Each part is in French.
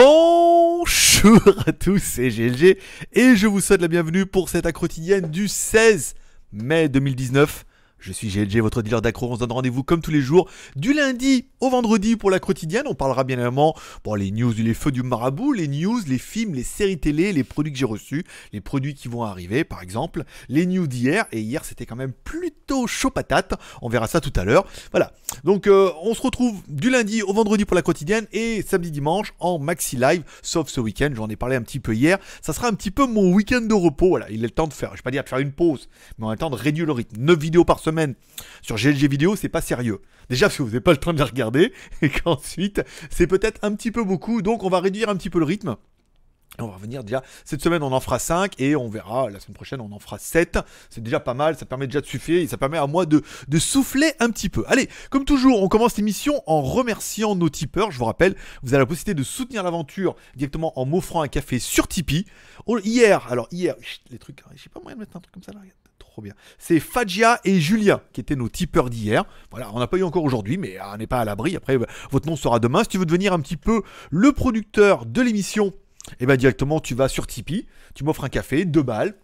Bonjour à tous, c'est GLG et je vous souhaite la bienvenue pour cette accro-quotidienne du 16 mai 2019. Je suis GLG, votre dealer d'accro. On se donne rendez-vous comme tous les jours, du lundi au vendredi pour la quotidienne. On parlera bien évidemment les news, les feux du marabout, les news, les films, les séries télé, les produits que j'ai reçus, les produits qui vont arriver par exemple, les news d'hier. Et hier c'était quand même plutôt chaud patate, on verra ça tout à l'heure. Voilà, donc on se retrouve du lundi au vendredi pour la quotidienne et samedi dimanche en maxi live, sauf ce week-end, j'en ai parlé un petit peu hier. Ça sera un petit peu mon week-end de repos, voilà, il est le temps de faire, je vais pas dire de faire une pause, mais en même temps de réduire le rythme. 9 vidéos par semaine. Sur GLG vidéo, c'est pas sérieux. Déjà parce que vous n'avez pas le temps de la regarder et qu'ensuite c'est peut-être un petit peu beaucoup, donc on va réduire un petit peu le rythme. On va revenir déjà, cette semaine on en fera 5 et on verra, la semaine prochaine on en fera 7. C'est déjà pas mal, ça permet déjà de suffire et ça permet à moi de souffler un petit peu. Allez, comme toujours, on commence l'émission en remerciant nos tipeurs. Je vous rappelle, vous avez la possibilité de soutenir l'aventure directement en m'offrant un café sur Tipeee. Alors hier, les trucs, j'ai pas moyen de mettre un truc comme ça là, regarde. Trop bien. C'est Fadja et Julien qui étaient nos tipeurs d'hier. Voilà, on n'a pas eu encore aujourd'hui, mais on n'est pas à l'abri. Après, votre nom sera demain. Si tu veux devenir un petit peu le producteur de l'émission, eh bien directement, tu vas sur Tipeee, tu m'offres un café, 2 balles,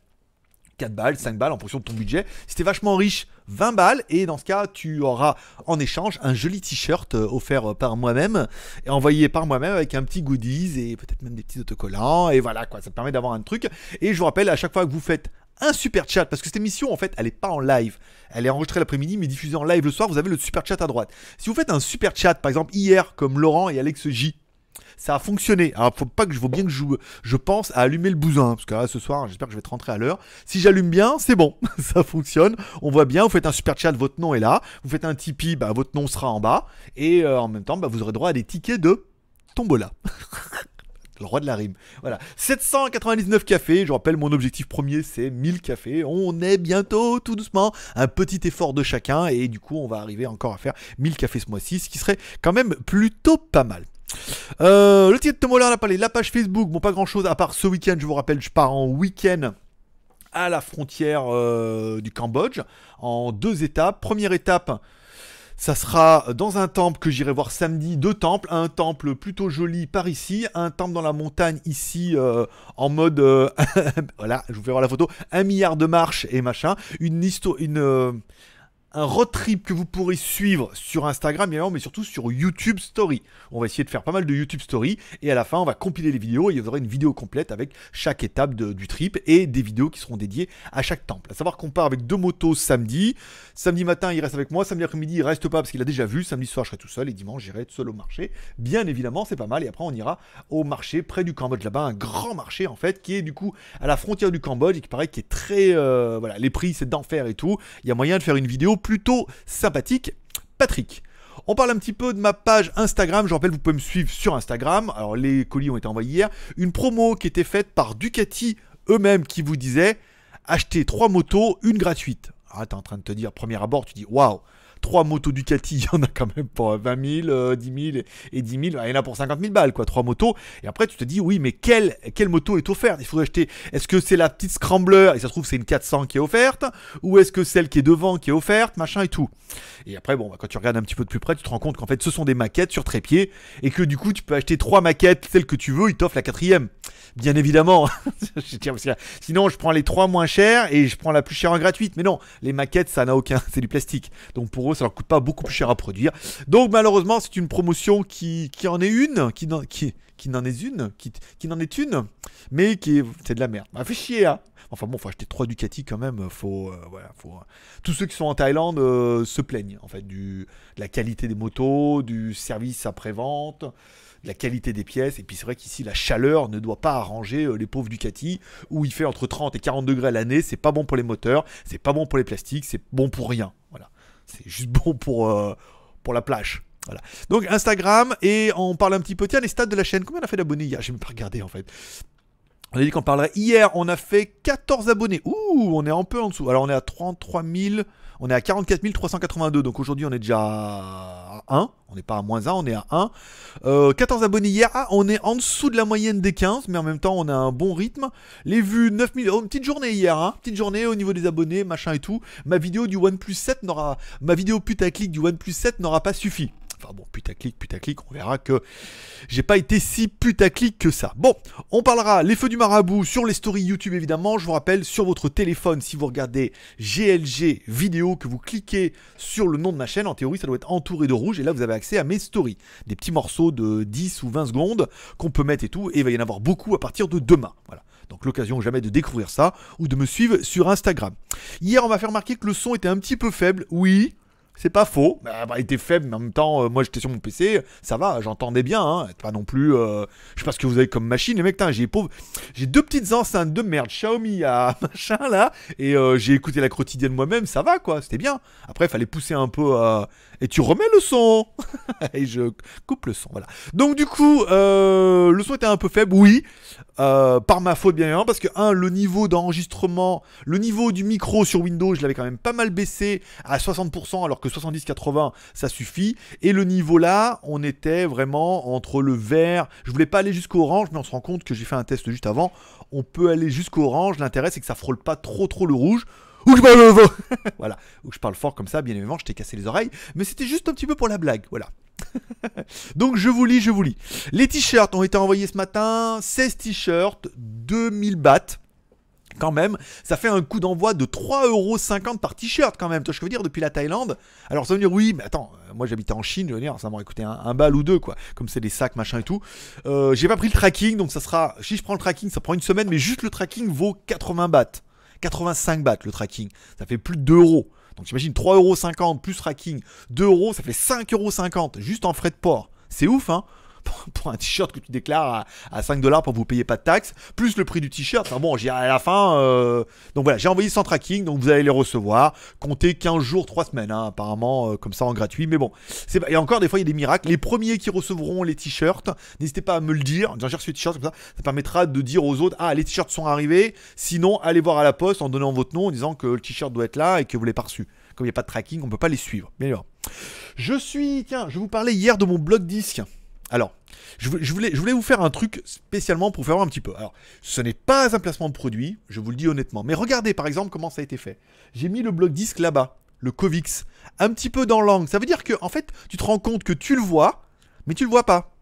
4 balles, 5 balles en fonction de ton budget. Si t'es vachement riche, 20 balles. Et dans ce cas, tu auras en échange un joli t-shirt offert par moi-même et envoyé par moi-même avec un petit goodies et peut-être même des petits autocollants. Et voilà quoi, ça te permet d'avoir un truc. Et je vous rappelle, à chaque fois que vous faites un super chat, parce que cette émission en fait elle est pas en live, elle est enregistrée l'après-midi mais diffusée en live le soir, vous avez le super chat à droite. Si vous faites un super chat par exemple hier comme Laurent et Alex J, ça a fonctionné. Alors faut pas que je vois bien que je pense à allumer le bousin, parce que là, ce soir j'espère que je vais te rentrer à l'heure. Si j'allume bien c'est bon, ça fonctionne, on voit bien. Vous faites un super chat, votre nom est là. Vous faites un Tipeee, bah, votre nom sera en bas. Et en même temps vous aurez droit à des tickets de Tombola. Le roi de la rime, voilà, 799 cafés, je rappelle mon objectif premier c'est 1000 cafés, on est bientôt tout doucement, un petit effort de chacun et du coup on va arriver encore à faire 1000 cafés ce mois-ci, ce qui serait quand même plutôt pas mal. Le titre de Tomola, on a parlé, la page Facebook, bon pas grand chose à part ce week-end, je vous rappelle je pars en week-end à la frontière du Cambodge, en 2 étapes, première étape, ça sera dans un temple que j'irai voir samedi, 2 temples, un temple plutôt joli par ici, un temple dans la montagne ici en mode, voilà, je vous fais voir la photo, 1 milliard de marches et machin, un road trip que vous pourrez suivre sur Instagram, mais surtout sur YouTube Story. On va essayer de faire pas mal de YouTube Story et à la fin on va compiler les vidéos et il y aura une vidéo complète avec chaque étape du trip et des vidéos qui seront dédiées à chaque temple. À savoir qu'on part avec 2 motos samedi. Samedi matin il reste avec moi, samedi après-midi il reste pas parce qu'il a déjà vu, samedi soir je serai tout seul et dimanche j'irai tout seul au marché. Bien évidemment c'est pas mal et après on ira au marché près du Cambodge là-bas, un grand marché en fait qui est du coup à la frontière du Cambodge et qui paraît qui est très... voilà, les prix c'est d'enfer et tout. Il y a moyen de faire une vidéo plutôt sympathique, Patrick. On parle un petit peu de ma page Instagram. Je rappelle, vous pouvez me suivre sur Instagram. Alors, les colis ont été envoyés hier. Une promo qui était faite par Ducati eux-mêmes qui vous disait achetez 3 motos, une gratuite. Ah, t'es en train de te dire, premier abord, tu dis waouh, 3 motos Ducati, il y en a quand même pour 20 000, 10 000 et 10 000. Il y en a pour 50 000 balles, quoi, 3 motos. Et après, tu te dis, oui, mais quelle moto est offerte? Il faudrait acheter, est-ce que c'est la petite Scrambler, et ça se trouve, c'est une 400 qui est offerte? Ou est-ce que celle qui est devant qui est offerte? Machin et tout. Et après, bon, bah, quand tu regardes un petit peu de plus près, tu te rends compte qu'en fait, ce sont des maquettes sur trépied et que du coup, tu peux acheter 3 maquettes, celle que tu veux, ils t'offrent la 4e. Bien évidemment. Sinon, je prends les 3 moins chères et je prends la plus chère en gratuite. Mais non, les maquettes, ça n'a aucun, c'est du plastique. Donc, pour eux, ça leur coûte pas beaucoup plus cher à produire. Donc malheureusement c'est une promotion qui en est une, qui n'en est une, mais c'est de la merde. Bah fait chier hein. Enfin bon, faut acheter 3 Ducati quand même. Faut voilà, faut. Tous ceux qui sont en Thaïlande se plaignent en fait de la qualité des motos, du service après-vente, de la qualité des pièces. Et puis c'est vrai qu'ici la chaleur ne doit pas arranger les pauvres Ducati où il fait entre 30 et 40 degrés à l'année. C'est pas bon pour les moteurs, c'est pas bon pour les plastiques, c'est bon pour rien. Voilà. C'est juste bon pour la plage. Voilà. Donc Instagram, et on parle un petit peu. Tiens, les stats de la chaîne. Combien on a fait d'abonnés hier? J'ai même pas regardé en fait. On a dit qu'on parlerait. Hier, on a fait 14 abonnés. Ouh, on est un peu en dessous. Alors on est à 33 000. On est à 44 382. Donc aujourd'hui, on est déjà à 1. On n'est pas à moins 1, on est à 1. 14 abonnés hier. Ah, on est en dessous de la moyenne des 15. Mais en même temps, on a un bon rythme. Les vues, 9 000. Oh, une petite journée hier. Hein. Petite journée au niveau des abonnés, machin et tout. Ma vidéo putaclic du OnePlus 7 n'aura pas suffi. Enfin bon, putaclic, on verra que j'ai pas été si putaclic que ça. Bon, on parlera les feux du marabout sur les stories YouTube évidemment. Je vous rappelle, sur votre téléphone, si vous regardez GLG vidéo, que vous cliquez sur le nom de ma chaîne, en théorie ça doit être entouré de rouge, et là vous avez accès à mes stories. Des petits morceaux de 10 ou 20 secondes qu'on peut mettre et tout, et il va y en avoir beaucoup à partir de demain. Voilà. Donc l'occasion jamais de découvrir ça, ou de me suivre sur Instagram. Hier, on m'a fait remarquer que le son était un petit peu faible, oui. C'est pas faux, bah, il était faible, mais en même temps, moi j'étais sur mon PC, ça va, j'entendais bien, hein. Pas non plus, je sais pas ce que vous avez comme machine, les mecs, j'ai deux petites enceintes de merde, Xiaomi à machin là, et j'ai écouté la quotidienne moi-même, ça va quoi, c'était bien. Après, il fallait pousser un peu, et tu remets le son, et je coupe le son, voilà. Donc du coup, le son était un peu faible, oui, par ma faute bien évidemment, parce que, le niveau d'enregistrement, le niveau du micro sur Windows, je l'avais quand même pas mal baissé à 60%, alors que 70-80 ça suffit, et le niveau là on était vraiment entre le vert, je voulais pas aller jusqu'au orange, mais on se rend compte que j'ai fait un test juste avant, on peut aller jusqu'au orange, l'intérêt c'est que ça frôle pas trop le rouge, ou je parle voilà, ou je parle fort comme ça, bien évidemment je t'ai cassé les oreilles, mais c'était juste un petit peu pour la blague, voilà. Donc je vous lis, les t-shirts ont été envoyés ce matin, 16 t-shirts, 2000 bahts. Quand même, ça fait un coup d'envoi de 3,50 € par t-shirt quand même, tu vois ce que je veux dire, depuis la Thaïlande. Alors ça veut dire, oui, mais attends, moi j'habitais en Chine, je veux dire, ça m'aurait coûté un bal ou deux quoi, comme c'est des sacs machin et tout. J'ai pas pris le tracking, donc ça sera, si je prends le tracking, ça prend une semaine, mais juste le tracking vaut 80 bahts, 85 bahts le tracking, ça fait plus de 2 €. Donc j'imagine 3,50 € plus tracking, 2 €, ça fait 5,50 € juste en frais de port, c'est ouf hein. Pour un t-shirt que tu déclares à 5 $ pour que vous payez pas de taxes, plus le prix du t-shirt. Enfin bon, j'ai à la fin. Donc voilà, j'ai envoyé sans tracking, donc vous allez les recevoir. Comptez 15 jours, 3 semaines, hein, apparemment, comme ça en gratuit. Mais bon, et encore des fois, il y a des miracles. Les premiers qui recevront les t-shirts, n'hésitez pas à me le dire. En disant, j'ai reçu les t-shirts comme ça, ça permettra de dire aux autres, ah, les t-shirts sont arrivés. Sinon, allez voir à la poste en donnant votre nom, en disant que le t-shirt doit être là et que vous l'avez pas reçu. Comme il n'y a pas de tracking, on peut pas les suivre. Bien sûr. Tiens, je vous parlais hier de mon blog disque. Alors, je voulais vous faire un truc spécialement pour vous faire voir un petit peu. Alors, ce n'est pas un placement de produit, je vous le dis honnêtement. Mais regardez par exemple comment ça a été fait. J'ai mis le bloc disque là-bas, le Kovix, un petit peu dans l'angle. Ça veut dire que, en fait, tu te rends compte que tu le vois, mais tu le vois pas.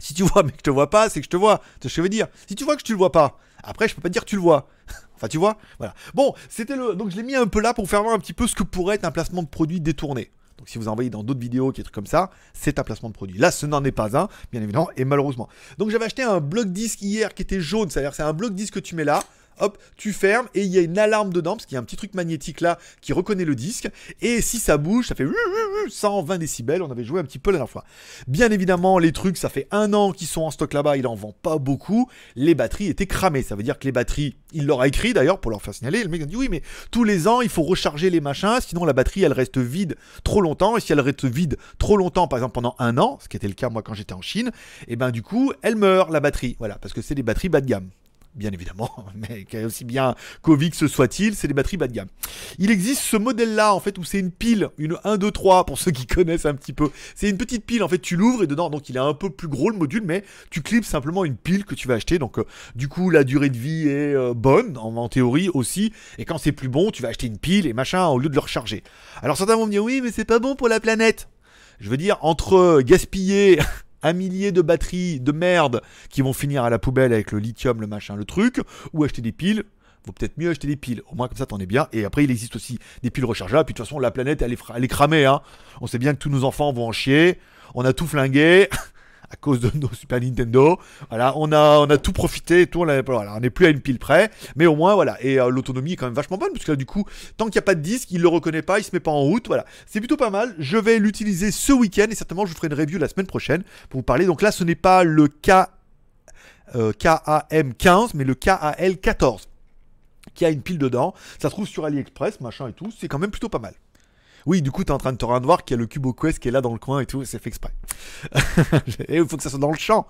Si tu vois mais que je te vois pas, c'est que je te vois. C'est ce que je veux dire. Si tu vois que tu le vois pas, après je peux pas dire que tu le vois. Enfin tu vois, voilà. Bon, c'était le. Donc je l'ai mis un peu là pour vous faire voir un petit peu ce que pourrait être un placement de produit détourné. Donc si vous envoyez dans d'autres vidéos, des trucs comme ça, c'est un placement de produit. Là, ce n'en est pas un, bien évidemment, et malheureusement. Donc j'avais acheté un bloc disque hier qui était jaune, c'est-à-dire c'est un bloc disque que tu mets là, hop, tu fermes, et il y a une alarme dedans, parce qu'il y a un petit truc magnétique là qui reconnaît le disque, et si ça bouge, ça fait 120 décibels, on avait joué un petit peu la dernière fois. Bien évidemment, les trucs, ça fait 1 an qu'ils sont en stock là-bas, il en vend pas beaucoup, les batteries étaient cramées, ça veut dire que les batteries, il leur a écrit d'ailleurs pour leur faire signaler, le mec a dit oui mais tous les ans il faut recharger les machins, sinon la batterie elle reste vide trop longtemps, et si elle reste vide trop longtemps, par exemple pendant 1 an, ce qui était le cas moi quand j'étais en Chine, et ben du coup, elle meurt la batterie, voilà, parce que c'est des batteries bas de gamme. Bien évidemment, mais aussi bien Kovix soit-il, c'est des batteries bas de gamme. Il existe ce modèle-là, en fait, où c'est une pile, une 1, 2, 3, pour ceux qui connaissent un petit peu. C'est une petite pile, en fait, tu l'ouvres et dedans, donc il est un peu plus gros le module, mais tu clips simplement une pile que tu vas acheter. Donc, du coup, la durée de vie est bonne, en théorie aussi. Et quand c'est plus bon, tu vas acheter une pile et machin, au lieu de le recharger. Alors, certains vont me dire, oui, mais c'est pas bon pour la planète. Je veux dire, entre gaspiller... 1 millier de batteries de merde qui vont finir à la poubelle avec le lithium, le machin, le truc, ou acheter des piles, vaut peut-être mieux acheter des piles, au moins comme ça t'en es bien, et après il existe aussi des piles rechargeables, puis de toute façon la planète elle est cramée, hein. On sait bien que tous nos enfants vont en chier, on a tout flingué, à cause de nos Super Nintendo, voilà, on a tout profité et tout, voilà, on n'est plus à une pile près, mais au moins, voilà, et l'autonomie est quand même vachement bonne, parce que là, du coup, tant qu'il n'y a pas de disque, il ne le reconnaît pas, il se met pas en route, voilà, c'est plutôt pas mal, je vais l'utiliser ce week-end, et certainement, je vous ferai une review la semaine prochaine, pour vous parler, donc là, ce n'est pas le KAM15, mais le KAL14, qui a une pile dedans, ça se trouve sur AliExpress, machin et tout, c'est quand même plutôt pas mal. Oui, du coup, t'es en train de te rendre voir qu'il y a le Cubot Quest qui est là dans le coin et tout, c'est fait exprès. Et il faut que ça soit dans le champ.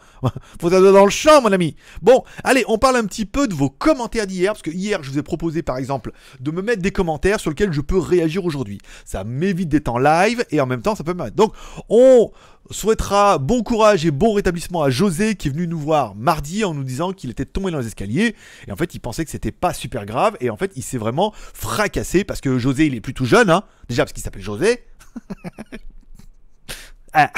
Faut que ça soit dans le champ, mon ami. Bon, allez, on parle un petit peu de vos commentaires d'hier, parce que hier, je vous ai proposé, par exemple, de me mettre des commentaires sur lesquels je peux réagir aujourd'hui. Ça m'évite d'être en live, et en même temps, ça peut m'aider. Donc, on... souhaitera bon courage et bon rétablissement à José qui est venu nous voir mardi en nous disant qu'il était tombé dans les escaliers et en fait il pensait que c'était pas super grave et en fait il s'est vraiment fracassé parce que José il est plutôt jeune hein, déjà parce qu'il s'appelle José ah.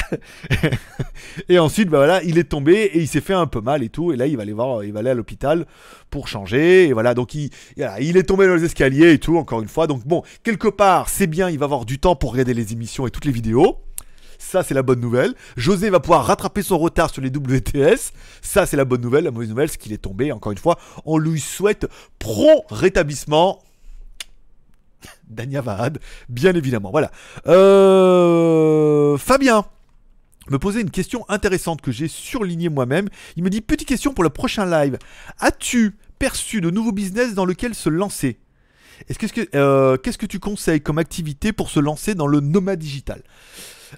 Et ensuite, bah voilà, il est tombé et il s'est fait un peu mal et tout. Et là, il va aller voir, il va aller à l'hôpital pour changer. Et voilà, donc il est tombé dans les escaliers et tout, encore une fois. Donc bon, quelque part, c'est bien, il va avoir du temps pour regarder les émissions et toutes les vidéos. Ça, c'est la bonne nouvelle. José va pouvoir rattraper son retard sur les WTS. Ça, c'est la bonne nouvelle. La mauvaise nouvelle, c'est qu'il est tombé. Encore une fois, on lui souhaite prompt rétablissement. Dania Vahad, bien évidemment. Voilà. Fabien me posait une question intéressante que j'ai surlignée moi-même. Il me dit, petite question pour le prochain live. As-tu perçu de nouveaux business dans lequel se lancer? Qu'est-ce que tu conseilles comme activité pour se lancer dans le nomade digital?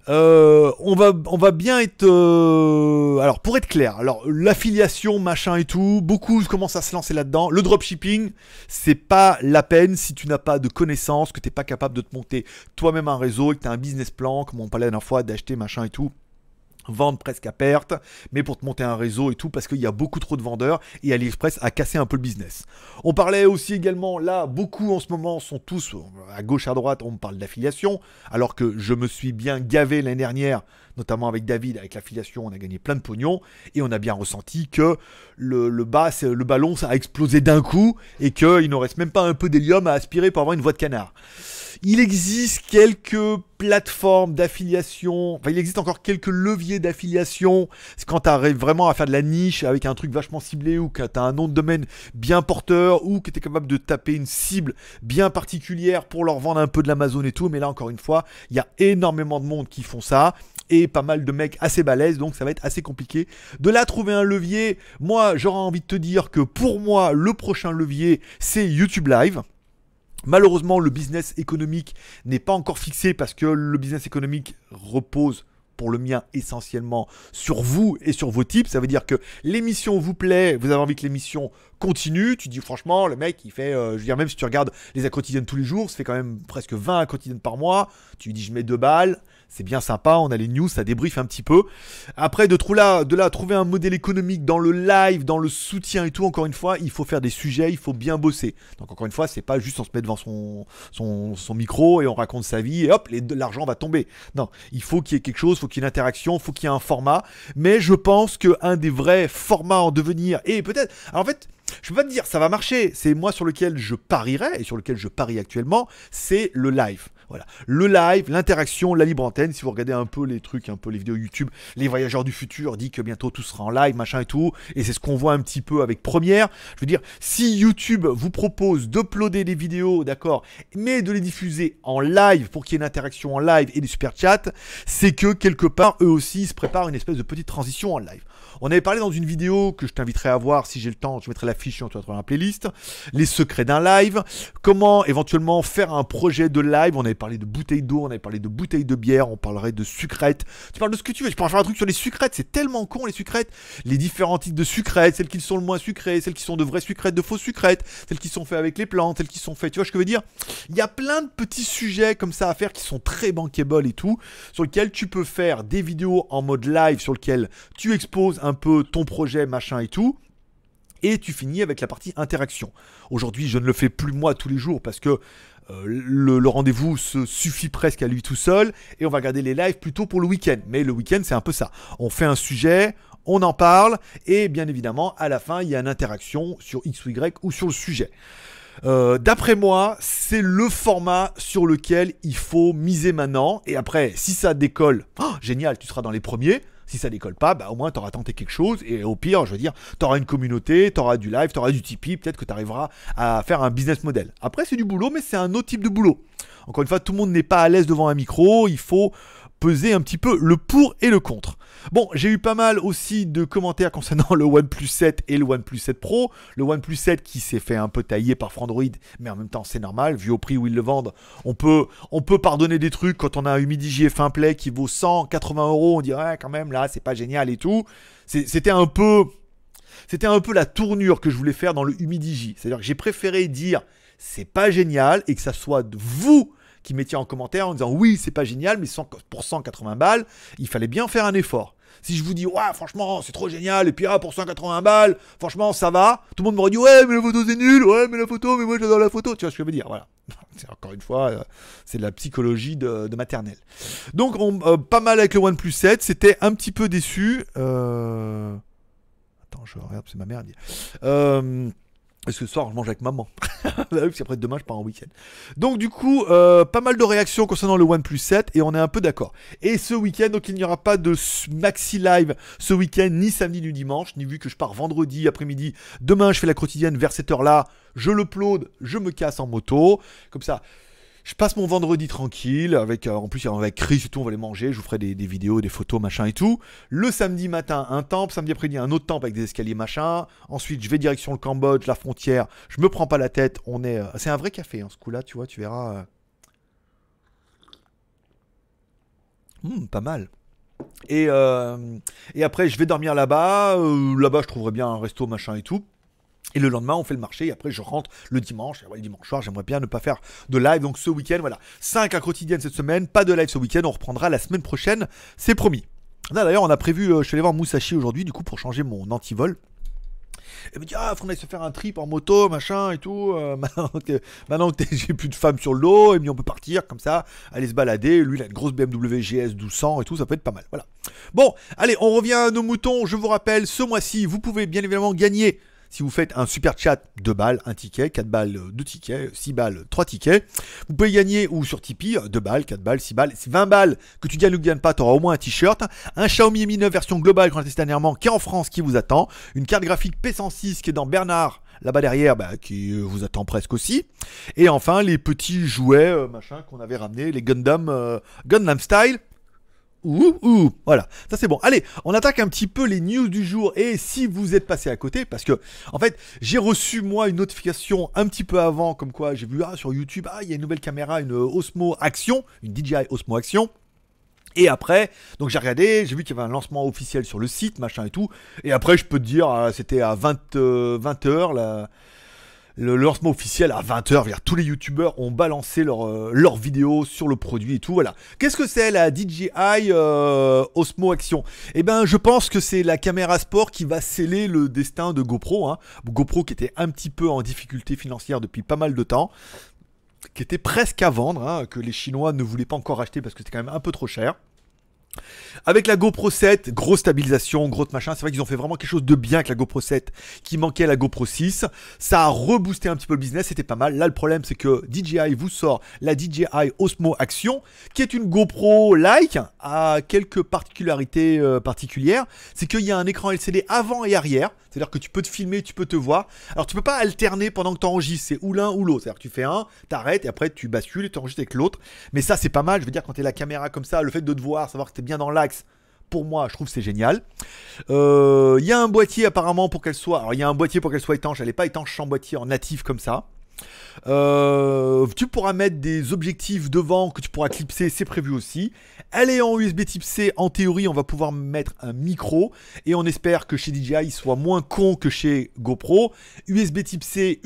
On va bien être... Alors, pour être clair, alors l'affiliation, machin et tout, beaucoup commencent à se lancer là-dedans. Le dropshipping, c'est pas la peine si tu n'as pas de connaissances, que tu n'es pas capable de te monter toi-même un réseau et que tu as un business plan, comme on parlait la dernière fois, d'acheter, machin et tout. Vendre presque à perte, mais pour te monter un réseau et tout, parce qu'il y a beaucoup trop de vendeurs et AliExpress a cassé un peu le business. On parlait aussi également, là, beaucoup en ce moment sont tous, à gauche, à droite, on me parle d'affiliation, alors que je me suis bien gavé l'année dernière, notamment avec David, avec l'affiliation, on a gagné plein de pognon, et on a bien ressenti que le ballon, ça a explosé d'un coup, et qu'il ne reste même pas un peu d'hélium à aspirer pour avoir une voix de canard. Il existe quelques plateformes d'affiliation, enfin il existe encore quelques leviers d'affiliation. C'est quand tu arrives vraiment à faire de la niche avec un truc vachement ciblé ou que tu as un nom de domaine bien porteur ou que tu es capable de taper une cible bien particulière pour leur vendre un peu de l'Amazon et tout. Mais là encore une fois, il y a énormément de monde qui font ça et pas mal de mecs assez balèzes, donc ça va être assez compliqué de là trouver un levier. Moi j'aurais envie de te dire que pour moi le prochain levier c'est YouTube Live. Malheureusement, le business économique n'est pas encore fixé parce que le business économique repose, pour le mien, essentiellement sur vous et sur vos tips. Ça veut dire que l'émission vous plaît, vous avez envie que l'émission continue. Tu dis franchement, le mec, il fait, je veux dire, même si tu regardes les à quotidiennes tous les jours, ça fait quand même presque 20 à quotidiennes par mois. Tu lui dis, je mets 2 balles. C'est bien sympa, on a les news, ça débriefe un petit peu. Après, de là, trouver un modèle économique dans le live, dans le soutien et tout, encore une fois, il faut faire des sujets, il faut bien bosser. Donc encore une fois, c'est pas juste on se met devant son micro et on raconte sa vie et hop, l'argent va tomber. Non, il faut qu'il y ait quelque chose, il faut qu'il y ait une interaction, il faut qu'il y ait un format. Mais je pense qu'un des vrais formats en devenir, et peut-être... Alors en fait... Je peux pas te dire, ça va marcher. C'est moi sur lequel je parierais et sur lequel je parie actuellement, c'est le live. Voilà, le live, l'interaction, la libre antenne. Si vous regardez un peu les trucs, un peu les vidéos YouTube, les voyageurs du futur disent que bientôt tout sera en live, machin et tout. Et c'est ce qu'on voit un petit peu avec Première. Je veux dire, si YouTube vous propose d'uploader des vidéos, d'accord, mais de les diffuser en live pour qu'il y ait une interaction en live et des super chats, c'est que quelque part, eux aussi, ils se préparent une espèce de petite transition en live. On avait parlé dans une vidéo que je t'inviterai à voir si j'ai le temps, je mettrai la fiche, tu vas trouver la playlist, les secrets d'un live, comment éventuellement faire un projet de live. On avait parlé de bouteilles d'eau, on avait parlé de bouteilles de bière, on parlerait de sucrètes. Tu parles de ce que tu veux, je pourrais faire un truc sur les sucrètes, c'est tellement con les sucrètes, les différents types de sucrètes, celles qui sont le moins sucrées, celles qui sont de vraies sucrètes, de fausses sucrètes, celles qui sont faites avec les plantes, celles qui sont faites, tu vois ce que je veux dire. Il y a plein de petits sujets comme ça à faire qui sont très bankable et tout, sur lesquels tu peux faire des vidéos en mode live, sur lesquels tu exposes un peu ton projet, machin et tout. Et tu finis avec la partie interaction. Aujourd'hui, je ne le fais plus moi tous les jours parce que le rendez-vous se suffit presque à lui tout seul. Et on va garder les lives plutôt pour le week-end. Mais le week-end, c'est un peu ça. On fait un sujet, on en parle. Et bien évidemment, à la fin, il y a une interaction sur X ou Y ou sur le sujet. D'après moi, c'est le format sur lequel il faut miser maintenant. Et après, si ça décolle, oh, génial, tu seras dans les premiers. Si ça décolle pas, bah au moins tu auras tenté quelque chose et au pire, je veux dire, tu auras une communauté, tu auras du live, tu auras du Tipeee, peut-être que tu arriveras à faire un business model. Après, c'est du boulot, mais c'est un autre type de boulot. Encore une fois, tout le monde n'est pas à l'aise devant un micro, il faut peser un petit peu le pour et le contre. Bon, j'ai eu pas mal aussi de commentaires concernant le OnePlus 7 et le OnePlus 7 Pro. Le OnePlus 7 qui s'est fait un peu tailler par Frandroid, mais en même temps c'est normal, vu au prix où ils le vendent. On peut pardonner des trucs quand on a un Umidigi F1 Play qui vaut 180 €, on dit ouais quand même là c'est pas génial et tout. C'était un peu la tournure que je voulais faire dans le Umidigi. C'est-à-dire que j'ai préféré dire c'est pas génial et que ça soit de vous qui mettait en commentaire en disant oui c'est pas génial mais pour 180 balles il fallait bien faire un effort. Si je vous dis ouais franchement c'est trop génial et puis ah, pour 180 balles franchement ça va, tout le monde m'aurait dit ouais mais la photo c'est nul, ouais mais la photo, mais moi j'adore la photo, tu vois ce que je veux dire, voilà. Encore une fois, c'est de la psychologie de maternelle. Donc, pas mal avec le OnePlus 7. C'était un petit peu déçu. Attends, je regarde, c'est ma mère. Parce que ce soir, je mange avec maman. Parce qu'après demain, je pars en week-end. Donc, du coup, pas mal de réactions concernant le OnePlus 7. Et on est un peu d'accord. Et ce week-end, donc, il n'y aura pas de maxi live ce week-end, ni samedi, ni dimanche. Ni vu que je pars vendredi après-midi. Demain, je fais la quotidienne vers cette heure-là. Je l'upload, je me casse en moto. Comme ça, je passe mon vendredi tranquille. Avec, en plus, avec Chris et tout, on va les manger. Je vous ferai des vidéos, des photos, machin et tout. Le samedi matin, un temple. Samedi après-midi, un autre temple avec des escaliers, machin. Ensuite, je vais direction le Cambodge, la frontière. Je me prends pas la tête. On est, c'est un vrai café, hein, ce coup-là, tu vois, tu verras. Pas mal. Et après, je vais dormir là-bas. Là-bas, je trouverai bien un resto, machin et tout. Et le lendemain, on fait le marché et après, je rentre le dimanche. Et le dimanche soir, j'aimerais bien ne pas faire de live. Donc, ce week-end, voilà. 5 à quotidienne cette semaine. Pas de live ce week-end. On reprendra la semaine prochaine. C'est promis. Là, d'ailleurs, on a prévu... je suis allé voir Musashi aujourd'hui, du coup, pour changer mon antivol. Elle me dit, ah, faut qu'on aille se faire un trip en moto, machin et tout. Maintenant que j'ai plus de femmes sur le dos, elle me dit, on peut partir comme ça, aller se balader. Lui, il a une grosse BMW GS 1200 et tout, ça peut être pas mal. Voilà. Bon, allez, on revient à nos moutons. Je vous rappelle, ce mois-ci, vous pouvez bien évidemment gagner... Si vous faites un super chat, 2 balles, 1 ticket, 4 balles, 2 tickets, 6 balles, 3 tickets. Vous pouvez gagner ou sur Tipeee, 2 balles, 4 balles, 6 balles, 20 balles que tu gagnes ou que tu ne gagnes pas, tu auras au moins un t-shirt. Un Xiaomi Mi 9 version globale qu'on a testé dernièrement qui est en France, qui vous attend. Une carte graphique P106 qui est dans Bernard, là-bas derrière, bah, qui vous attend presque aussi. Et enfin, les petits jouets machin qu'on avait ramenés, les Gundam, Gundam Style. Ouh, voilà, ça c'est bon. Allez, on attaque un petit peu les news du jour. Et si vous êtes passé à côté, parce que en fait j'ai reçu moi une notification un petit peu avant, comme quoi j'ai vu sur YouTube, il y a une nouvelle caméra, une Osmo Action, une DJI Osmo Action. Et après, donc j'ai regardé, j'ai vu qu'il y avait un lancement officiel sur le site, machin et tout. Et après je peux te dire, c'était à 20h là. Le lancement officiel à 20h, tous les youtubeurs ont balancé leurs vidéos sur le produit et tout, voilà. Qu'est-ce que c'est la DJI Osmo Action? Eh ben, je pense que c'est la caméra sport qui va sceller le destin de GoPro, hein. GoPro qui était un petit peu en difficulté financière depuis pas mal de temps, qui était presque à vendre, hein, que les Chinois ne voulaient pas encore acheter parce que c'était quand même un peu trop cher. Avec la GoPro 7, grosse stabilisation, gros machin, c'est vrai qu'ils ont fait vraiment quelque chose de bien avec la GoPro 7 qui manquait à la GoPro 6. Ça a reboosté un petit peu le business, c'était pas mal. Là le problème c'est que DJI vous sort la DJI Osmo Action qui est une GoPro-like à quelques particularités particulières. C'est qu'il y a un écran LCD avant et arrière, c'est-à-dire que tu peux te filmer, tu peux te voir. Alors tu peux pas alterner pendant que tu enregistres, c'est ou l'un ou l'autre. C'est-à-dire que tu fais un, t'arrêtes et après tu bascules et tu enregistres avec l'autre. Mais ça c'est pas mal, je veux dire quand t'es la caméra comme ça, le fait de te voir, savoir que bien dans l'axe, pour moi je trouve c'est génial. Il y a un boîtier apparemment pour qu'elle soit, alors il y a un boîtier pour qu'elle soit étanche, elle n'est pas étanche sans boîtier en natif comme ça. Tu pourras mettre des objectifs devant que tu pourras clipser, c'est prévu aussi. Elle est en USB type C, en théorie on va pouvoir mettre un micro et on espère que chez DJI il soit moins con que chez GoPro. USB type C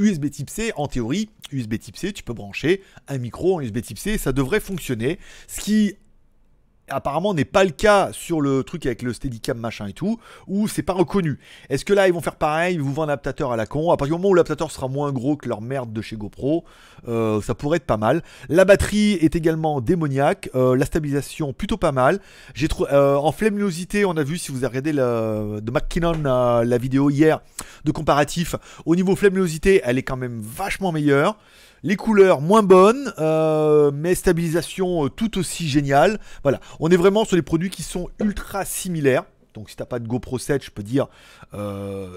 en théorie, USB type C tu peux brancher un micro en USB type C, ça devrait fonctionner, ce qui apparemment n'est pas le cas sur le truc avec le Steadicam machin et tout, où c'est pas reconnu. Est-ce que là ils vont faire pareil, ils vous vendent un adaptateur à la con? À partir du moment où l'adaptateur sera moins gros que leur merde de chez GoPro, ça pourrait être pas mal. La batterie est également démoniaque, la stabilisation plutôt pas mal. J'ai trouvé en flemminosité, on a vu, si vous avez regardé de McKinnon la vidéo hier de comparatif, au niveau flemminosité elle est quand même vachement meilleure. Les couleurs moins bonnes, mais stabilisation tout aussi géniale. Voilà, on est vraiment sur des produits qui sont ultra similaires. Donc si t'as pas de GoPro 7, je peux dire,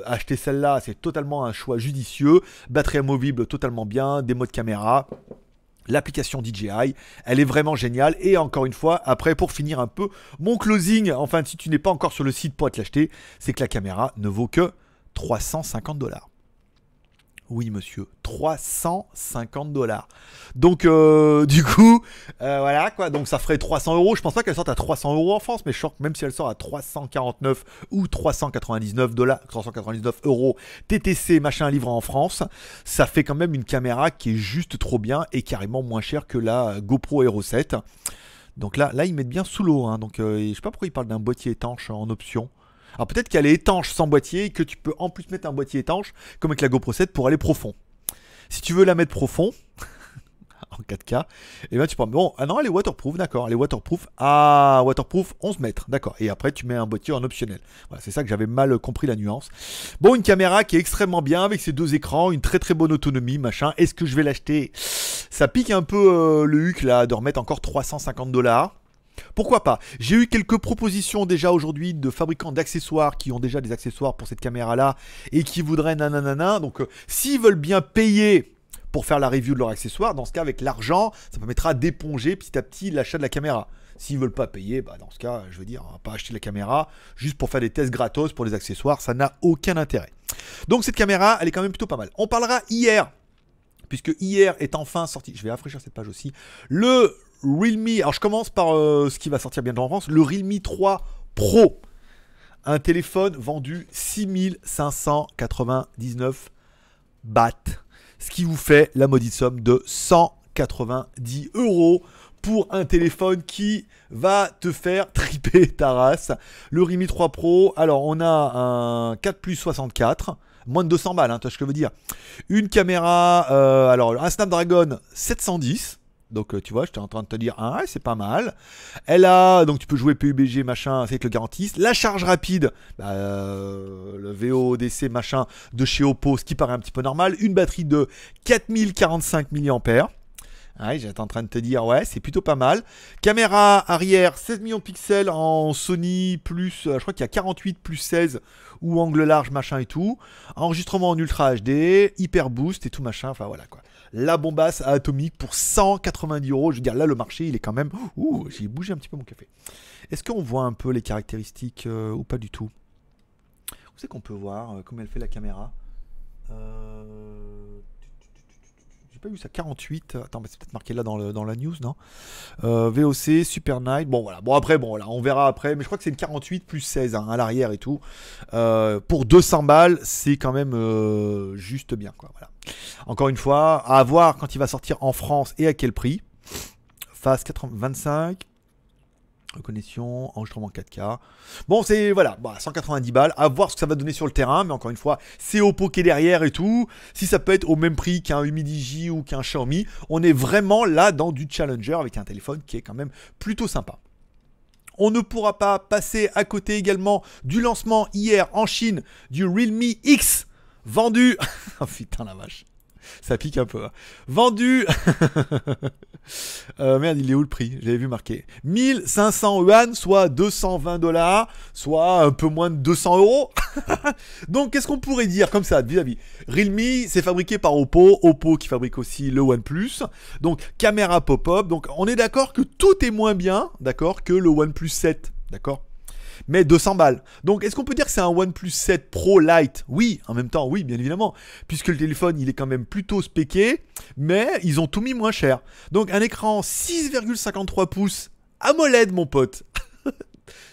acheter celle-là, c'est totalement un choix judicieux. Batterie amovible, totalement bien, des modes caméra. L'application DJI, elle est vraiment géniale. Et encore une fois, après, pour finir un peu, mon closing, enfin si tu n'es pas encore sur le site pour te l'acheter, c'est que la caméra ne vaut que 350$. Oui monsieur, 350$. Donc du coup, voilà quoi, donc ça ferait 300€. Je pense pas qu'elle sorte à 300€ en France, mais je pense que même si elle sort à 349 ou 399€ TTC machin livré en France, ça fait quand même une caméra qui est juste trop bien et carrément moins chère que la GoPro Hero 7. Donc là ils mettent bien sous l'eau, hein. Donc je sais pas pourquoi ils parlent d'un boîtier étanche en option. Alors peut-être qu'elle est étanche sans boîtier et que tu peux en plus mettre un boîtier étanche comme avec la GoPro 7 pour aller profond. Si tu veux la mettre profond, en 4K, et ben tu prends, bon, ah non, elle est waterproof, d'accord, elle est waterproof, ah, waterproof 11 mètres, d'accord, et après tu mets un boîtier en optionnel. Voilà, c'est ça que j'avais mal compris la nuance. Bon, une caméra qui est extrêmement bien, avec ses deux écrans, une très très bonne autonomie, machin. Est-ce que je vais l'acheter? Ça pique un peu le huc, là, de remettre encore 350$. Pourquoi pas? J'ai eu quelques propositions déjà aujourd'hui de fabricants d'accessoires qui ont déjà des accessoires pour cette caméra-là et qui voudraient nananana. Donc, s'ils veulent bien payer pour faire la review de leurs accessoires, dans ce cas, avec l'argent, ça permettra d'éponger petit à petit l'achat de la caméra. S'ils veulent pas payer, bah dans ce cas, je veux dire, on va pas acheter la caméra juste pour faire des tests gratos pour les accessoires, ça n'a aucun intérêt. Donc, cette caméra, elle est quand même plutôt pas mal. On parlera hier, puisque hier est enfin sorti, je vais rafraîchir cette page aussi, le Realme, alors je commence par ce qui va sortir bientôt en France, le Realme 3 Pro. Un téléphone vendu 6599 bahts. Ce qui vous fait la maudite somme de 190€ pour un téléphone qui va te faire triper ta race. Le Realme 3 Pro, alors on a un 4+64. Moins de 200 balles, hein, tu vois ce que je veux dire. Une caméra, alors un Snapdragon 710. Donc tu vois, j'étais en train de te dire, ah c'est pas mal. Elle a, donc tu peux jouer PUBG machin avec le garantiste. La charge rapide, bah, le VODC machin de chez Oppo, ce qui paraît un petit peu normal. Une batterie de 4045 mAh. Ouais, j'étais en train de te dire, ouais, c'est plutôt pas mal. Caméra arrière, 16 millions de pixels en Sony, plus, je crois qu'il y a 48 plus 16, ou angle large, machin et tout. Enregistrement en Ultra HD, Hyper Boost et tout machin, enfin voilà quoi. La bombasse à atomique pour 190€. Je veux dire, là, le marché, il est quand même... Ouh, j'ai bougé un petit peu mon café. Est-ce qu'on voit un peu les caractéristiques ou pas du tout? Où c'est qu'on peut voir comment elle fait la caméra? J'ai pas vu ça, 48, attends, bah c'est peut-être marqué là dans la news, non? VOC, Super Night, bon voilà, bon après, bon voilà, on verra après, mais je crois que c'est une 48 plus 16 hein, à l'arrière et tout. Pour 200 balles, c'est quand même juste bien, quoi, voilà. Encore une fois, à voir quand il va sortir en France et à quel prix. Face 25, reconnaissance, enregistrement 4K. Bon, c'est, voilà, bah, 190 balles, à voir ce que ça va donner sur le terrain, mais encore une fois, c'est Oppo qui est derrière et tout. Si ça peut être au même prix qu'un Umidigi ou qu'un Xiaomi, on est vraiment là dans du challenger avec un téléphone qui est quand même plutôt sympa. On ne pourra pas passer à côté également du lancement hier en Chine du Realme X, vendu... Oh putain la vache, ça pique un peu. Hein. Vendu... merde, il est où le prix? J'avais vu marqué 1500 yuan, soit 220$, soit un peu moins de 200€. Donc qu'est-ce qu'on pourrait dire comme ça vis-à-vis Realme? C'est fabriqué par Oppo, Oppo qui fabrique aussi le OnePlus. Donc caméra pop-up. Donc on est d'accord que tout est moins bien, d'accord, que le OnePlus 7, d'accord, mais 200 balles. Donc est-ce qu'on peut dire que c'est un OnePlus 7 Pro Lite? Oui, en même temps, oui, bien évidemment, puisque le téléphone, il est quand même plutôt spéqué, mais ils ont tout mis moins cher. Donc un écran 6,53 pouces AMOLED, mon pote.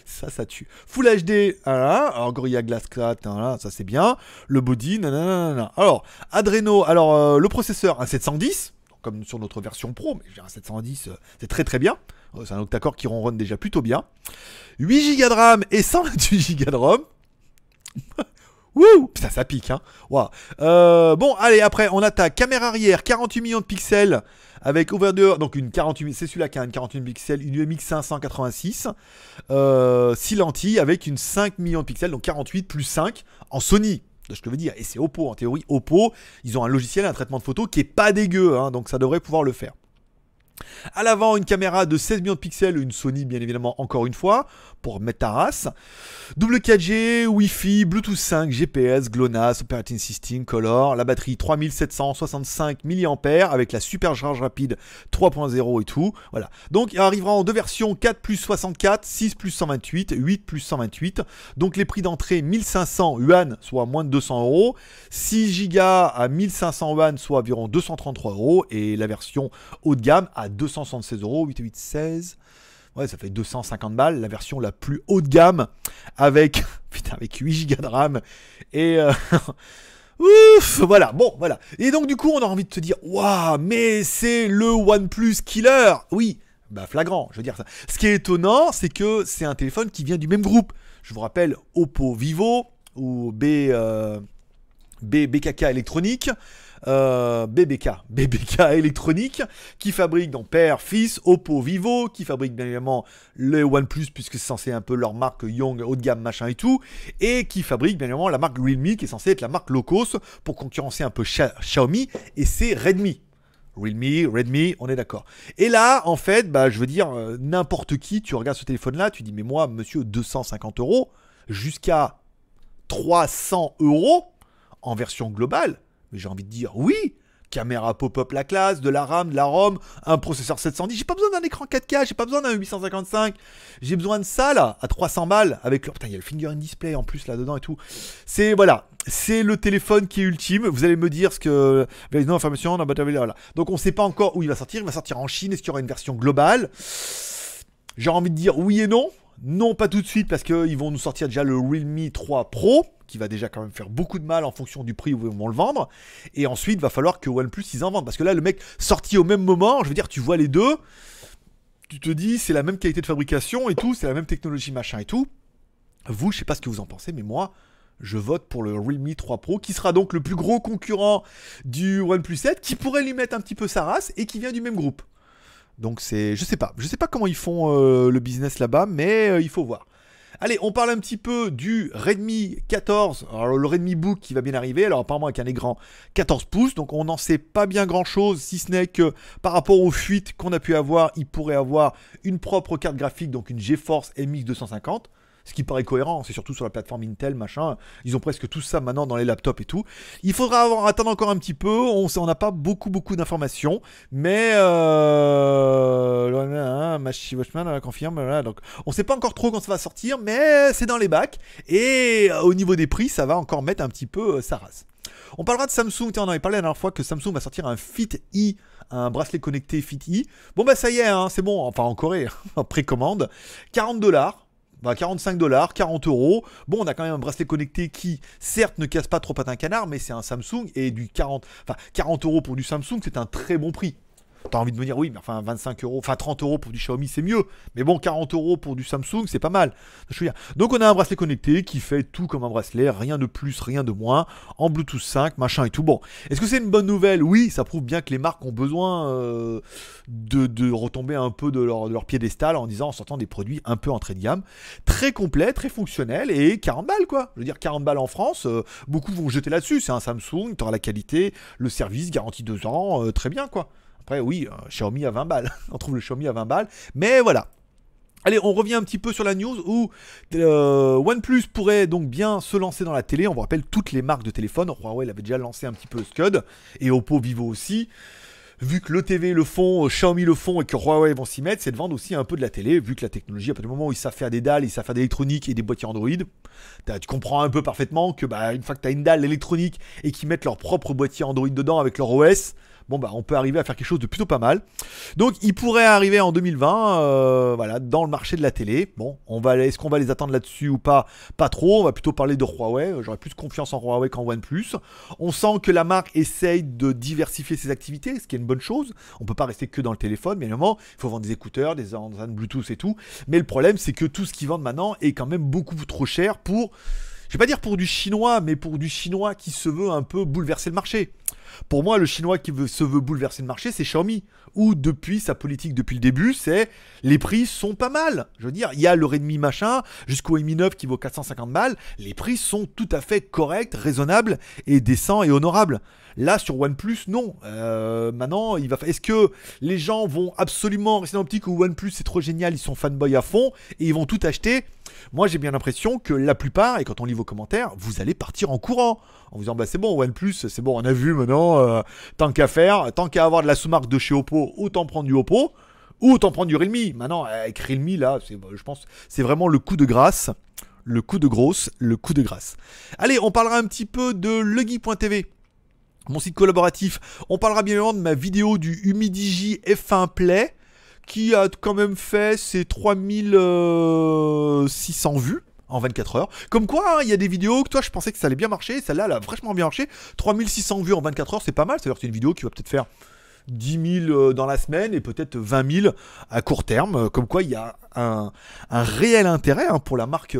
Ça, ça tue. Full HD, voilà. Alors Gorilla Glass 4, voilà, ça c'est bien. Le body, nanana. Alors Adreno, alors le processeur, un 710, comme sur notre version Pro, mais un 710, c'est très très bien. C'est un octa-core qui ronronne déjà plutôt bien. 8 Go de RAM et 128 Go de ROM. Wouh, ça, ça pique, hein. Wow. Bon, allez, après, on attaque. Caméra arrière, 48 millions de pixels avec over-the-air. Donc, une 48, c'est celui-là qui a une 48 pixels, une UMX 586. 6 lentilles avec une 5 millions de pixels, donc 48 plus 5 en Sony. De ce que je veux dire. Et c'est Oppo, en théorie. Oppo, ils ont un logiciel, un traitement de photo qui est pas dégueu, hein, donc ça devrait pouvoir le faire. À l'avant, une caméra de 16 millions de pixels, une Sony bien évidemment encore une fois, pour mettre ta race. Double 4G, Wi-Fi, Bluetooth 5, GPS, GLONASS, Operating System, Color, la batterie 3765 mAh avec la super charge rapide 3.0 et tout. Voilà. Donc il arrivera en deux versions, 4+64, 6+128, 8+128. Donc les prix d'entrée 1500 yuan, soit moins de 200€. 6 Go à 1500 yuan, soit environ 233€. Et la version haut de gamme à 276€, 8,816, ouais, ça fait 250 balles, la version la plus haut de gamme, avec, putain, avec 8 Go de RAM, et ouf, voilà, bon, voilà, et donc du coup, on a envie de te dire, waouh, mais c'est le OnePlus Killer, oui, bah flagrant, je veux dire ça, ce qui est étonnant, c'est que c'est un téléphone qui vient du même groupe, je vous rappelle, Oppo Vivo, ou BKK électronique, BBK électronique, qui fabrique donc père, fils, Oppo, Vivo, qui fabrique bien évidemment le OnePlus, puisque c'est censé un peu leur marque Young, haut de gamme, machin et tout, et qui fabrique bien évidemment la marque Realme, qui est censée être la marque low cost pour concurrencer un peu Xiaomi, et c'est Redmi. Redmi, on est d'accord. Et là, en fait, bah, je veux dire, n'importe qui, tu regardes ce téléphone-là, tu dis, mais moi, monsieur, 250 € jusqu'à 300 € en version globale. Mais j'ai envie de dire, oui, caméra pop-up la classe, de la RAM, de la ROM, un processeur 710. J'ai pas besoin d'un écran 4K, j'ai pas besoin d'un 855. J'ai besoin de ça, là, à 300 balles, avec le... Putain, il y a le finger in display en plus, là-dedans et tout. C'est, voilà... C'est le téléphone qui est ultime. Vous allez me dire ce que... Non, information, voilà. Donc on ne sait pas encore où il va sortir. Il va sortir en Chine. Est-ce qu'il y aura une version globale? J'ai envie de dire oui et non. Non, pas tout de suite, parce qu'ils vont nous sortir déjà le Realme 3 Pro, qui va déjà quand même faire beaucoup de mal en fonction du prix où ils vont le vendre. Et ensuite, il va falloir que OnePlus, ils en vendent. Parce que là, le mec sorti au même moment, je veux dire, tu vois les deux, tu te dis, c'est la même qualité de fabrication et tout, c'est la même technologie, machin et tout. Vous, je ne sais pas ce que vous en pensez, mais moi... je vote pour le Realme 3 Pro, qui sera donc le plus gros concurrent du OnePlus 7, qui pourrait lui mettre un petit peu sa race, et qui vient du même groupe. Donc c'est... Je sais pas comment ils font le business là-bas, mais il faut voir. Allez, on parle un petit peu du Redmi 14, alors le Redmi Book qui va bien arriver, alors apparemment avec un écran 14 pouces, donc on n'en sait pas bien grand-chose, si ce n'est que par rapport aux fuites qu'on a pu avoir, il pourrait avoir une propre carte graphique, donc une GeForce MX 250, ce qui paraît cohérent, c'est surtout sur la plateforme Intel, machin. Ils ont presque tout ça maintenant dans les laptops et tout. Il faudra attendre encore un petit peu. On n'a pas beaucoup d'informations. Mais... Machi Watchman confirme. Voilà, donc on ne sait pas encore trop quand ça va sortir, mais c'est dans les bacs. Et au niveau des prix, ça va encore mettre un petit peu sa race. On parlera de Samsung. On avait parlé la dernière fois que Samsung va sortir un Fit-e, un bracelet connecté Fit-e. Bon bah ça y est, hein, c'est bon. Enfin en Corée, en précommande. 40 $. 45 $, 40 €. Bon, on a quand même un bracelet connecté qui, certes, ne casse pas trop patin canard, mais c'est un Samsung et du 40 € pour du Samsung, c'est un très bon prix. T'as envie de me dire, oui, mais enfin 25 €, enfin 30 € pour du Xiaomi, c'est mieux. Mais bon, 40 € pour du Samsung, c'est pas mal. Je veux dire. Donc, on a un bracelet connecté qui fait tout comme un bracelet, rien de plus, rien de moins, en Bluetooth 5, machin et tout. Bon, est-ce que c'est une bonne nouvelle? Oui, ça prouve bien que les marques ont besoin de retomber un peu de leur piédestal en disant, en sortant des produits un peu entrée de gamme, très complets, très fonctionnels et 40 balles, quoi. Je veux dire, 40 balles en France, beaucoup vont jeter là-dessus. C'est un Samsung, t'auras la qualité, le service, garantie 2 ans, très bien, quoi. Après, oui, Xiaomi à 20 balles. On trouve le Xiaomi à 20 balles. Mais voilà. Allez, on revient un petit peu sur la news où OnePlus pourrait donc bien se lancer dans la télé. On vous rappelle toutes les marques de téléphone. Huawei l'avait déjà lancé un petit peu Scud. Et Oppo, Vivo aussi. Vu que l'ETV le font, Xiaomi le font et que Huawei vont s'y mettre, c'est de vendre aussi un peu de la télé. Vu que la technologie, à partir du moment où ils savent faire des dalles, ils savent faire de l'électronique et des boîtiers Android, tu comprends un peu parfaitement que bah, une fois que tu as une dalle électronique et qu'ils mettent leur propre boîtier Android dedans avec leur OS... Bon bah on peut arriver à faire quelque chose de plutôt pas mal. Donc il pourrait arriver en 2020 voilà, dans le marché de la télé. Bon, est-ce qu'on va les attendre là-dessus ou pas? Pas trop, on va plutôt parler de Huawei. J'aurais plus confiance en Huawei qu'en OnePlus. On sent que la marque essaye de diversifier ses activités, ce qui est une bonne chose. On peut pas rester que dans le téléphone, bien évidemment. Il faut vendre des écouteurs, des enceintes Bluetooth et tout. Mais le problème c'est que tout ce qu'ils vendent maintenant est quand même beaucoup trop cher pour... Je vais pas dire pour du chinois, mais pour du chinois qui se veut un peu bouleverser le marché. Pour moi, le chinois qui se veut bouleverser le marché, c'est Xiaomi. Ou depuis sa politique, depuis le début, c'est les prix sont pas mal. Je veux dire, il y a le Redmi machin, jusqu'au Mi 9 qui vaut 450 balles. Les prix sont tout à fait corrects, raisonnables et décents et honorables. Là, sur OnePlus, non. Maintenant, est-ce que les gens vont absolument rester dans l'optique où OnePlus c'est trop génial, ils sont fanboys à fond et ils vont tout acheter? Moi, j'ai bien l'impression que la plupart, et quand on lit vos commentaires, vous allez partir en courant. En vous disant, bah c'est bon, OnePlus, c'est bon, on a vu maintenant, tant qu'à faire, tant qu'à avoir de la sous-marque de chez Oppo, autant prendre du Oppo, ou autant prendre du Realme. Maintenant, avec Realme, là, je pense, c'est vraiment le coup de grâce. Le coup de grosse, le coup de grâce. Allez, on parlera un petit peu de legui.tv. Mon site collaboratif. On parlera bien évidemment de ma vidéo du Umidigi F1 Play, qui a quand même fait ses 3600 vues en 24 heures. Comme quoi, il y a des vidéos que toi, je pensais que ça allait bien marcher. Celle-là, elle a vachement bien marché. 3600 vues en 24 heures, c'est pas mal. C'est-à-dire que c'est une vidéo qui va peut-être faire 10 000 dans la semaine et peut-être 20 000 à court terme. Comme quoi, il y a un réel intérêt pour la marque...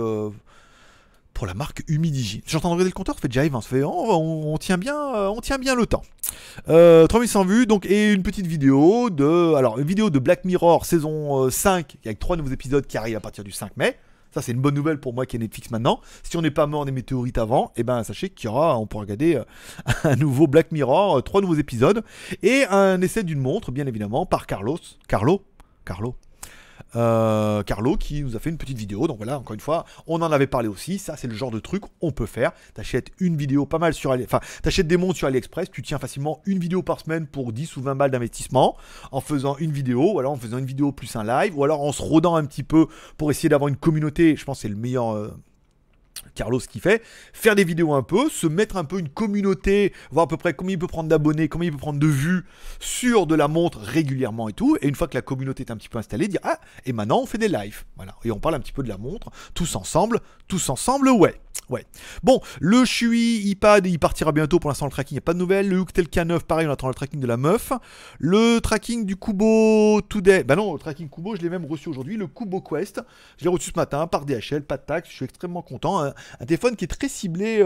pour la marque Umidigi. J'entends regarder le compteur, ça fait déjà Yves, ça fait on tient bien le temps. 3100 vues, donc, et une petite vidéo de, alors, une vidéo de Black Mirror saison 5, avec 3 nouveaux épisodes qui arrivent à partir du 5 mai. Ça, c'est une bonne nouvelle pour moi qui est Netflix maintenant. Si on n'est pas mort des météorites avant, eh ben, sachez qu'il y aura, on pourra regarder un nouveau Black Mirror, 3 nouveaux épisodes, et un essai d'une montre, bien évidemment, par Carlo qui nous a fait une petite vidéo. Donc voilà, encore une fois, on en avait parlé aussi. Ça, c'est le genre de truc on peut faire. T'achètes une vidéo pas mal sur AliExpress, enfin t'achètes des montres sur AliExpress, tu tiens facilement une vidéo par semaine pour 10 ou 20 balles d'investissement, en faisant une vidéo, ou alors en faisant une vidéo plus un live, ou alors en se rodant un petit peu pour essayer d'avoir une communauté. Je pense que c'est le meilleur Carlos qui fait, faire des vidéos un peu, se mettre un peu une communauté, voir à peu près combien il peut prendre d'abonnés, combien il peut prendre de vues sur de la montre régulièrement et tout, et une fois que la communauté est un petit peu installée, dire ah, et maintenant on fait des lives, voilà, et on parle un petit peu de la montre, tous ensemble, ouais. Ouais. Bon, le Shui iPad, il partira bientôt. Pour l'instant, le tracking, il n'y a pas de nouvelles. Le Huguetel K9, pareil, on attend le tracking de la meuf. Le tracking du Cubot Today. Bah non, le tracking Cubot, je l'ai même reçu aujourd'hui. Le Cubot Quest, je l'ai reçu ce matin par DHL, pas de taxe. Je suis extrêmement content. Un téléphone qui est très ciblé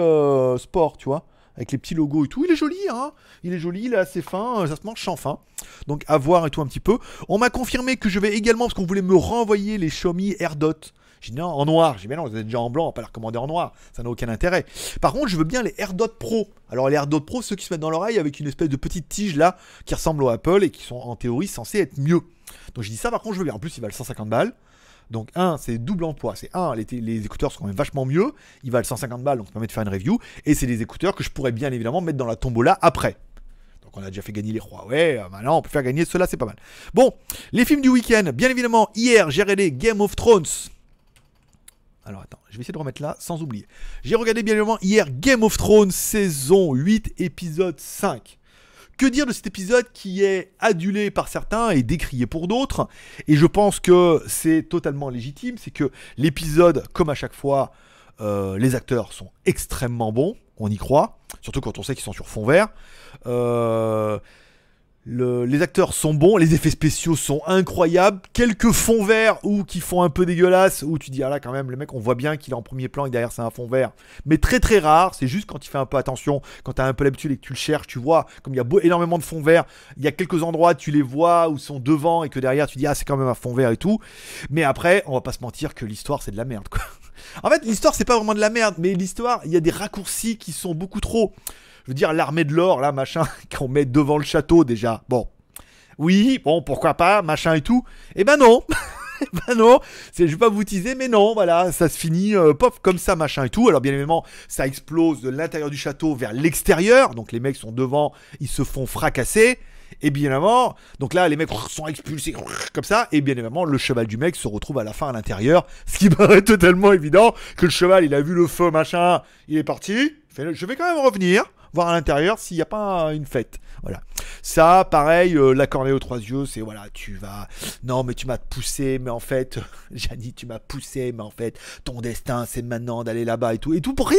sport, tu vois, avec les petits logos et tout. Il est joli, hein. Il est joli, il est assez fin, ça se mange sans fin. Donc, à voir et tout un petit peu. On m'a confirmé que je vais également, parce qu'on voulait me renvoyer les Xiaomi AirDot. J'ai dit non, en noir. J'ai dit mais non, vous êtes déjà en blanc, on va pas les recommander en noir, ça n'a aucun intérêt. Par contre, je veux bien les AirDot Pro. Alors les AirDot Pro, ceux qui se mettent dans l'oreille avec une espèce de petite tige là, qui ressemble au Apple et qui sont en théorie censés être mieux. Donc j'ai dit ça, par contre, je veux bien. En plus, ils valent 150 balles. Donc un, c'est double emploi. C'est un, les écouteurs sont quand même vachement mieux. Ils valent 150 balles, donc ça permet de faire une review. Et c'est des écouteurs que je pourrais bien évidemment mettre dans la tombola après. Donc on a déjà fait gagner les Huawei, maintenant on peut faire gagner ceux-là, c'est pas mal. Bon, les films du week-end, bien évidemment, hier, j'ai regardé Game of Thrones. Alors attends, je vais essayer de remettre là sans oublier. J'ai regardé bien évidemment hier Game of Thrones saison 8 épisode 5. Que dire de cet épisode qui est adulé par certains et décrié pour d'autres. Et je pense que c'est totalement légitime. C'est que l'épisode, comme à chaque fois, les acteurs sont extrêmement bons. On y croit. Surtout quand on sait qu'ils sont sur fond vert. Les acteurs sont bons, les effets spéciaux sont incroyables, quelques fonds verts ou qui font un peu dégueulasse, où tu dis ah là quand même le mec on voit bien qu'il est en premier plan et derrière c'est un fond vert, mais très très rare, c'est juste quand il fait un peu attention, quand t'as un peu l'habitude et que tu le cherches, tu vois, comme il y a énormément de fonds verts, il y a quelques endroits tu les vois où ils sont devant et que derrière tu dis ah c'est quand même un fond vert et tout, mais après on va pas se mentir que l'histoire c'est de la merde quoi. En fait l'histoire c'est pas vraiment de la merde, mais l'histoire il y a des raccourcis qui sont beaucoup trop... Je veux dire, l'armée de l'or, là, machin, qu'on met devant le château, déjà. Bon. Oui, bon, pourquoi pas, machin et tout. Eh ben non. Ben non. Je vais pas vous teaser, mais non, voilà. Ça se finit, pop, comme ça, machin et tout. Alors, bien évidemment, ça explose de l'intérieur du château vers l'extérieur. Donc, les mecs sont devant, ils se font fracasser. Et bien évidemment, donc là, les mecs sont expulsés, comme ça. Et bien évidemment, le cheval du mec se retrouve à la fin à l'intérieur. Ce qui paraît totalement évident que le cheval, il a vu le feu, machin. Il est parti. Je vais quand même revenir. Voir à l'intérieur s'il n'y a pas une fête. Voilà. Ça, pareil, la cornée aux trois yeux, c'est voilà, tu vas... Non, mais tu m'as poussé, mais en fait... Gianni, tu m'as poussé, mais en fait, ton destin, c'est maintenant d'aller là-bas et tout. Et tout pour rien.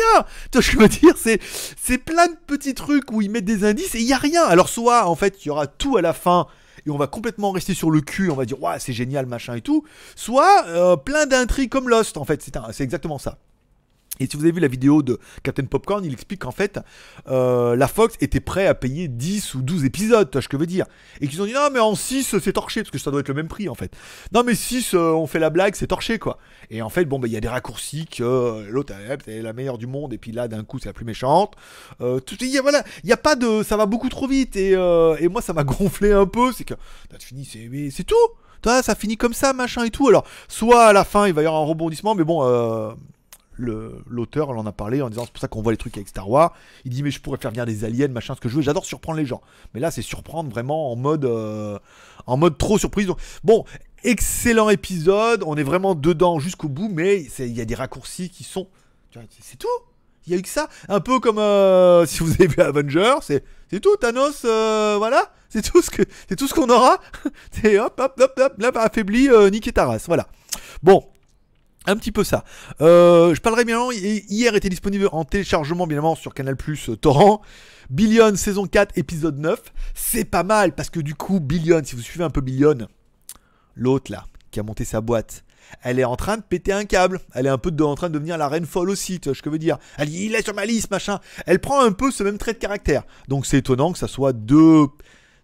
Tu vois ce que je veux dire, c'est plein de petits trucs où ils mettent des indices et il n'y a rien. Alors soit, en fait, il y aura tout à la fin et on va complètement rester sur le cul, on va dire, ouais, c'est génial, machin et tout. Soit plein d'intrigues comme Lost, en fait. C'est exactement ça. Et si vous avez vu la vidéo de Captain Popcorn, il explique qu'en fait, la Fox était prête à payer 10 ou 12 épisodes, tu vois ce que je veux dire. Et qu'ils ont dit, non mais en 6, c'est torché, parce que ça doit être le même prix en fait. Non mais 6, on fait la blague, c'est torché quoi. Et en fait, bon, bah, y a des raccourcis que l'autre, c'est la meilleure du monde, et puis là, d'un coup, c'est la plus méchante. Voilà, il n'y a pas de... Ça va beaucoup trop vite, et moi, ça m'a gonflé un peu, c'est que... Tu finis, c'est tout. Ça finit comme ça, machin et tout. Alors, soit à la fin, il va y avoir un rebondissement, mais bon... L'auteur, on en a parlé en disant c'est pour ça qu'on voit les trucs avec Star Wars. Il dit mais je pourrais faire venir des aliens, machin, ce que je veux. J'adore surprendre les gens. Mais là c'est surprendre vraiment en mode trop surprise. Donc, bon, excellent épisode. On est vraiment dedans jusqu'au bout, mais il y a des raccourcis qui sont... C'est tout. Il y a eu que ça. Un peu comme si vous avez vu Avengers, c'est tout. Thanos, voilà. C'est tout ce qu'on aura. C'est hop, hop, hop, hop. Là, affaibli, niquer ta race. Voilà. Bon. Un petit peu ça. Je parlerai bien évidemment, hier était disponible en téléchargement bien évidemment sur Canal+, Torrent, Billions saison 4 épisode 9. C'est pas mal parce que du coup Billions, si vous suivez un peu Billions, l'autre là, qui a monté sa boîte, elle est en train de péter un câble. Elle est un peu en train de devenir la reine folle aussi, tu vois ce que je veux dire. Elle dit, il est sur ma liste, machin. Elle prend un peu ce même trait de caractère. Donc c'est étonnant que ça soit deux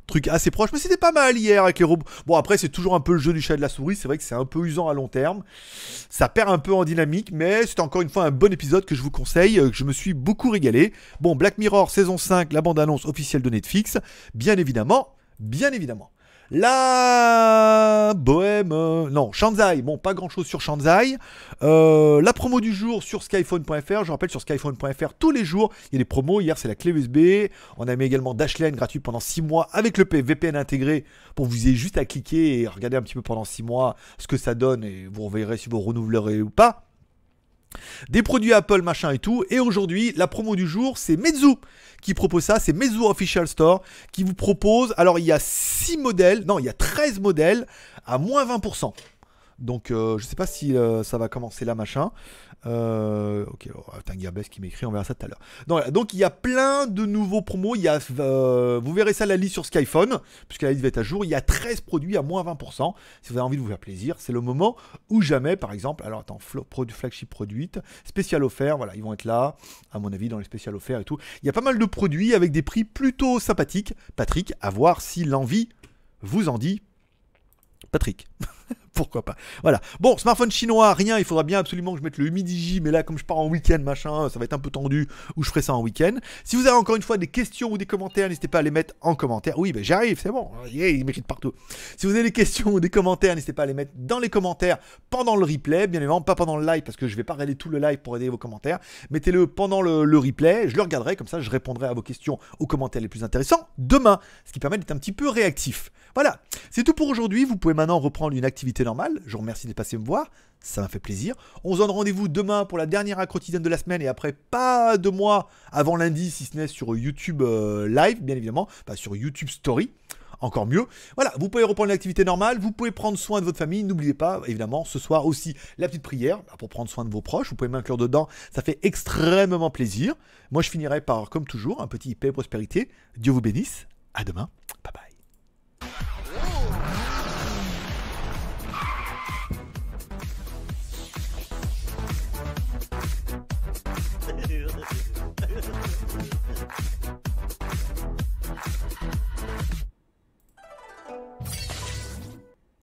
trucs assez proches. Mais c'était pas mal hier avec les robots. Bon, après, c'est toujours un peu le jeu du chat et de la souris. C'est vrai que c'est un peu usant à long terme. Ça perd un peu en dynamique. Mais c'était encore une fois un bon épisode que je vous conseille. Je me suis beaucoup régalé. Bon, Black Mirror saison 5, la bande-annonce officielle de Netflix. Bien évidemment. Bien évidemment. La Bohème, non, Shanzai, bon, pas grand chose sur Shanzai. La promo du jour sur skyphone.fr, je rappelle, sur skyphone.fr tous les jours, il y a des promos. Hier, c'est la clé USB. On a mis également Dashlane gratuit pendant 6 mois avec le VPN intégré pour vous ayez juste à cliquer et regarder un petit peu pendant 6 mois ce que ça donne et vous reverrez si vous renouvelerez ou pas. Des produits Apple machin et tout. Et aujourd'hui la promo du jour c'est Meizu qui propose ça, c'est Meizu Official Store qui vous propose, alors il y a 6 modèles, non il y a 13 modèles à moins 20%. Donc je sais pas si ça va commencer là machin. Ok, oh, putain, Gabès qui m'écrit, on verra ça tout à l'heure. Donc il y a plein de nouveaux promos, il y a, vous verrez ça la liste sur Skyphone, puisque la liste va être à jour, il y a 13 produits à moins 20%, si vous avez envie de vous faire plaisir, c'est le moment ou jamais par exemple, alors attends, flagship produite, spécial offert, voilà, ils vont être là, à mon avis dans les spécial offerts et tout, il y a pas mal de produits avec des prix plutôt sympathiques, Patrick, à voir si l'envie vous en dit, Patrick. Pourquoi pas. Voilà. Bon, smartphone chinois, rien. Il faudra bien absolument que je mette le Umidigi. Mais là, comme je pars en week-end, machin, ça va être un peu tendu. Ou je ferai ça en week-end. Si vous avez encore une fois des questions ou des commentaires, n'hésitez pas à les mettre en commentaire. Oui, ben j'arrive, c'est bon. Yeah, il m'écrit partout. Si vous avez des questions ou des commentaires, n'hésitez pas à les mettre dans les commentaires pendant le replay. Bien évidemment, pas pendant le live parce que je vais pas regarder tout le live pour aider vos commentaires. Mettez-le pendant le replay. Je le regarderai. Comme ça, je répondrai à vos questions, aux commentaires les plus intéressants demain. Ce qui permet d'être un petit peu réactif. Voilà. C'est tout pour aujourd'hui. Vous pouvez maintenant reprendre une activité normal, je vous remercie d'être passé me voir, ça m'a fait plaisir. On se donne rendez-vous demain pour la dernière accro quotidienne de la semaine et après pas de mois avant lundi si ce n'est sur YouTube live bien évidemment, pas sur YouTube Story, encore mieux. Voilà, vous pouvez reprendre l'activité normale, vous pouvez prendre soin de votre famille, n'oubliez pas évidemment ce soir aussi la petite prière pour prendre soin de vos proches, vous pouvez m'inclure dedans, ça fait extrêmement plaisir. Moi je finirai par comme toujours un petit paix et prospérité, Dieu vous bénisse, à demain.